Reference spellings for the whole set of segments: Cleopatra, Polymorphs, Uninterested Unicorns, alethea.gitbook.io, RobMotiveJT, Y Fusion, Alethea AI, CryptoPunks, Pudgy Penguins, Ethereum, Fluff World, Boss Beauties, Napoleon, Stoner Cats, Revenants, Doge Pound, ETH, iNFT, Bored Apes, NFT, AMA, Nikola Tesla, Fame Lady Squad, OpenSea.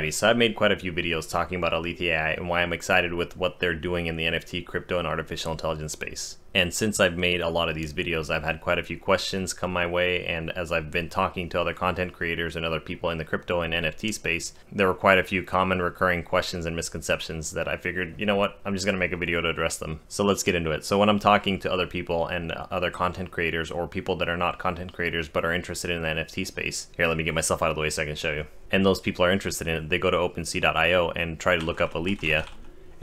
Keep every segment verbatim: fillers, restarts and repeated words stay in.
Alrighty, so I've made quite a few videos talking about Alethea A I and why I'm excited with what they're doing in the N F T, crypto, and artificial intelligence space. And since I've made a lot of these videos, I've had quite a few questions come my way, and as I've been talking to other content creators and other people in the crypto and N F T space, there were quite a few common recurring questions and misconceptions that I figured, you know what, I'm just gonna make a video to address them. So let's get into it. So when I'm talking to other people and other content creators, or people that are not content creators but are interested in the N F T space, here, let me get myself out of the way so I can show you. And those people are interested in it, they go to OpenSea dot i o and try to look up Alethea,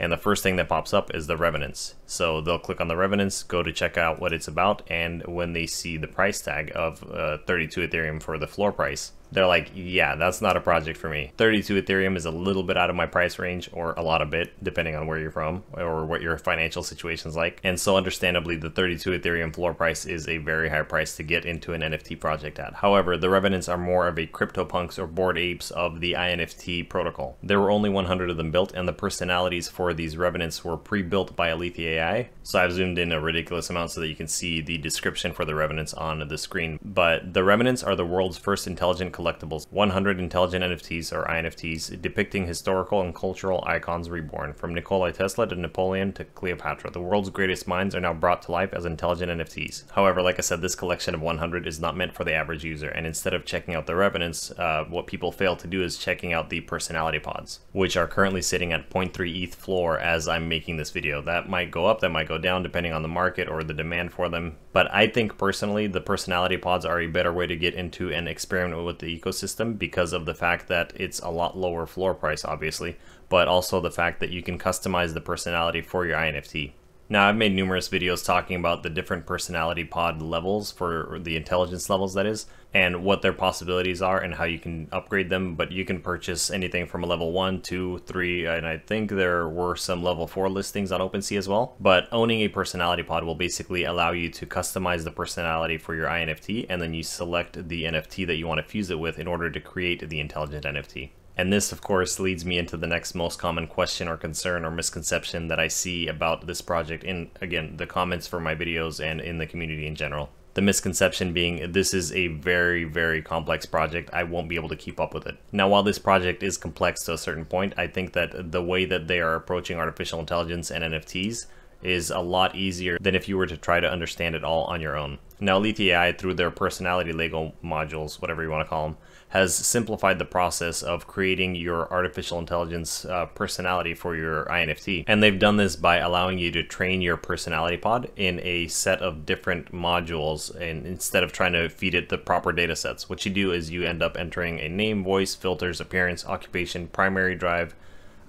and the first thing that pops up is the Revenants. So they'll click on the Revenants, go to check out what it's about, and when they see the price tag of uh, thirty-two Ethereum for the floor price, they're like, yeah, that's not a project for me. thirty-two Ethereum is a little bit out of my price range, or a lot of bit, depending on where you're from or what your financial situation's like. And so understandably, the thirty-two Ethereum floor price is a very high price to get into an N F T project at. However, the Revenants are more of a CryptoPunks or Bored Apes of the I N F T protocol. There were only one hundred of them built, and the personalities for these Revenants were pre-built by Alethea A I. So I've zoomed in a ridiculous amount so that you can see the description for the Revenants on the screen. But the Revenants are the world's first intelligent collectibles, one hundred intelligent N F Ts or I N F Ts depicting historical and cultural icons reborn. From Nikola Tesla to Napoleon to Cleopatra, the world's greatest minds are now brought to life as intelligent N F Ts. However, like I said, this collection of one hundred is not meant for the average user, and instead of checking out the Revenants, uh, what people fail to do is checking out the personality pods, which are currently sitting at zero point three E T H floor as I'm making this video. That might go up, that might go down depending on the market or the demand for them, but I think personally the personality pods are a better way to get into and experiment with the ecosystem because of the fact that it's a lot lower floor price, obviously, but also the fact that you can customize the personality for your I N F T. Now, I've made numerous videos talking about the different personality pod levels, for the intelligence levels that is, and what their possibilities are and how you can upgrade them, but you can purchase anything from a level one, two, three, and I think there were some level four listings on OpenSea as well. But owning a personality pod will basically allow you to customize the personality for your I N F T, and then you select the N F T that you want to fuse it with in order to create the intelligent N F T. And this, of course, leads me into the next most common question or concern or misconception that I see about this project in, again, the comments for my videos and in the community in general. The misconception being, this is a very, very complex project. I won't be able to keep up with it. Now, while this project is complex to a certain point, I think that the way that they are approaching artificial intelligence and N F Ts is a lot easier than if you were to try to understand it all on your own. Now, Alethea A I, through their personality Lego modules, whatever you want to call them, has simplified the process of creating your artificial intelligence uh, personality for your I N F T. And they've done this by allowing you to train your personality pod in a set of different modules, and instead of trying to feed it the proper data sets. What you do is you end up entering a name, voice, filters, appearance, occupation, primary drive,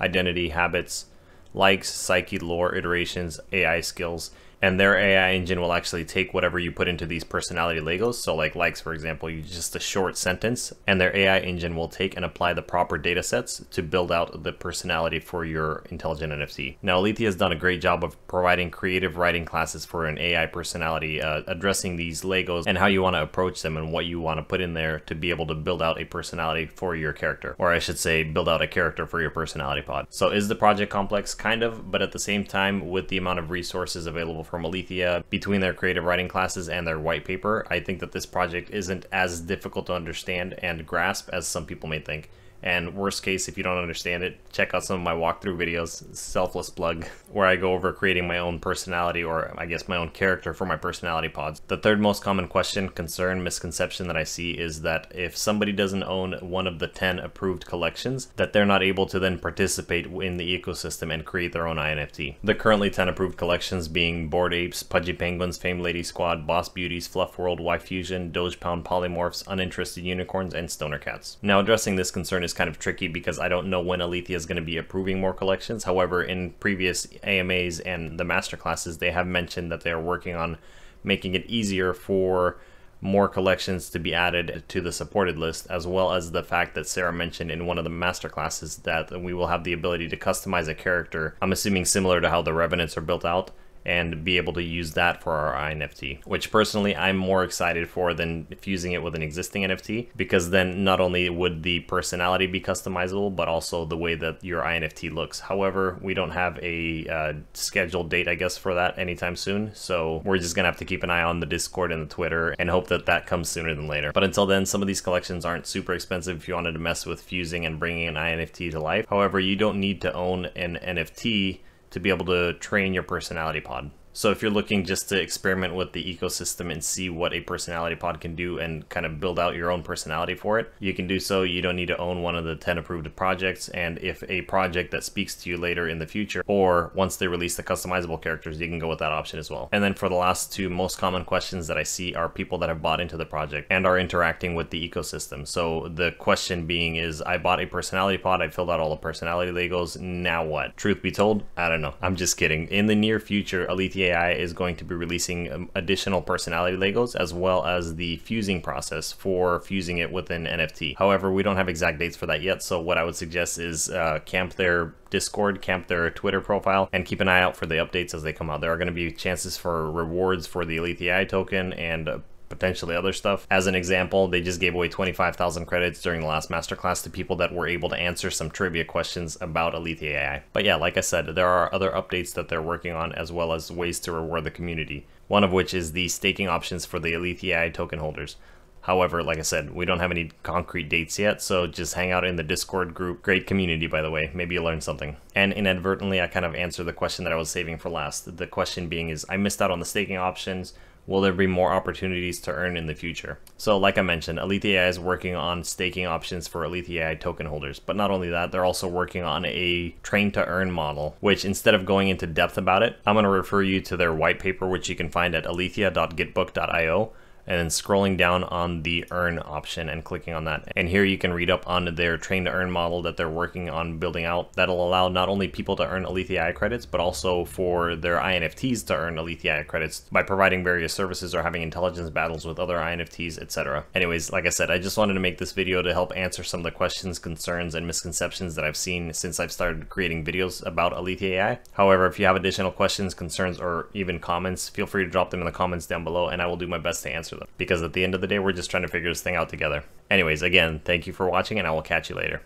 identity, habits, likes, psyche, lore, iterations, A I skills, and their A I engine will actually take whatever you put into these personality Legos. So like likes, for example, you just a short sentence, and their A I engine will take and apply the proper data sets to build out the personality for your intelligent N F T. Now, Alethea has done a great job of providing creative writing classes for an A I personality, uh, addressing these Legos and how you want to approach them and what you want to put in there to be able to build out a personality for your character, or I should say build out a character for your personality pod. So is the project complex? Kind of, but at the same time, with the amount of resources available from Alethea between their creative writing classes and their white paper, I think that this project isn't as difficult to understand and grasp as some people may think. And worst case, if you don't understand it, check out some of my walkthrough videos, selfless plug, where I go over creating my own personality, or I guess my own character for my personality pods. The third most common question, concern, misconception that I see is that if somebody doesn't own one of the ten approved collections, that they're not able to then participate in the ecosystem and create their own I N F T. The currently ten approved collections being Bored Apes, Pudgy Penguins, Fame Lady Squad, Boss Beauties, Fluff World, Y Fusion, Doge Pound, Polymorphs, Uninterested Unicorns, and Stoner Cats. Now, addressing this concern is is kind of tricky because I don't know when Alethea is going to be approving more collections. However, in previous A M As and the masterclasses, they have mentioned that they are working on making it easier for more collections to be added to the supported list, as well as the fact that Sarah mentioned in one of the masterclasses that we will have the ability to customize a character, I'm assuming similar to how the Revenants are built out, and be able to use that for our iNFT, which personally I'm more excited for than fusing it with an existing N F T, because then not only would the personality be customizable, but also the way that your iNFT looks. However, we don't have a uh, scheduled date, I guess, for that anytime soon, so we're just gonna have to keep an eye on the Discord and the Twitter and hope that that comes sooner than later. But until then, some of these collections aren't super expensive if you wanted to mess with fusing and bringing an iNFT to life. However, you don't need to own an N F T to be able to train your personality pod. So if you're looking just to experiment with the ecosystem and see what a personality pod can do and kind of build out your own personality for it, you can do so. You don't need to own one of the ten approved projects. And if a project that speaks to you later in the future, or once they release the customizable characters, you can go with that option as well. And then for the last two most common questions that I see are people that have bought into the project and are interacting with the ecosystem. So the question being is, I bought a personality pod, I filled out all the personality Legos, now what? Truth be told, I don't know. I'm just kidding. In the near future, Alethea A I is going to be releasing additional personality Legos as well as the fusing process for fusing it with an N F T. However, we don't have exact dates for that yet, so what I would suggest is uh, camp their Discord, camp their Twitter profile, and keep an eye out for the updates as they come out. There are going to be chances for rewards for the Alethea A I token and uh, potentially other stuff. As an example, they just gave away twenty-five thousand credits during the last masterclass to people that were able to answer some trivia questions about Alethea A I. But yeah, like I said, there are other updates that they're working on as well as ways to reward the community, one of which is the staking options for the Alethea A I token holders. However, like I said, we don't have any concrete dates yet, so just hang out in the Discord group. Great community, by the way. Maybe you'll learn something. And inadvertently, I kind of answered the question that I was saving for last. The question being is, I missed out on the staking options. Will there be more opportunities to earn in the future? So like I mentioned, Alethea A I is working on staking options for Alethea A I token holders. But not only that, they're also working on a train to earn model, which instead of going into depth about it, I'm going to refer you to their white paper, which you can find at alethea dot gitbook dot i o. And then scrolling down on the earn option and clicking on that. And here you can read up on their train to earn model that they're working on building out that'll allow not only people to earn Alethea A I credits, but also for their iNFTs to earn Alethea A I credits by providing various services or having intelligence battles with other iNFTs, et cetera. Anyways, like I said, I just wanted to make this video to help answer some of the questions, concerns, and misconceptions that I've seen since I've started creating videos about Alethea A I. However, if you have additional questions, concerns, or even comments, feel free to drop them in the comments down below and I will do my best to answer them. Because at the end of the day, we're just trying to figure this thing out together. Anyways, again, thank you for watching and I will catch you later.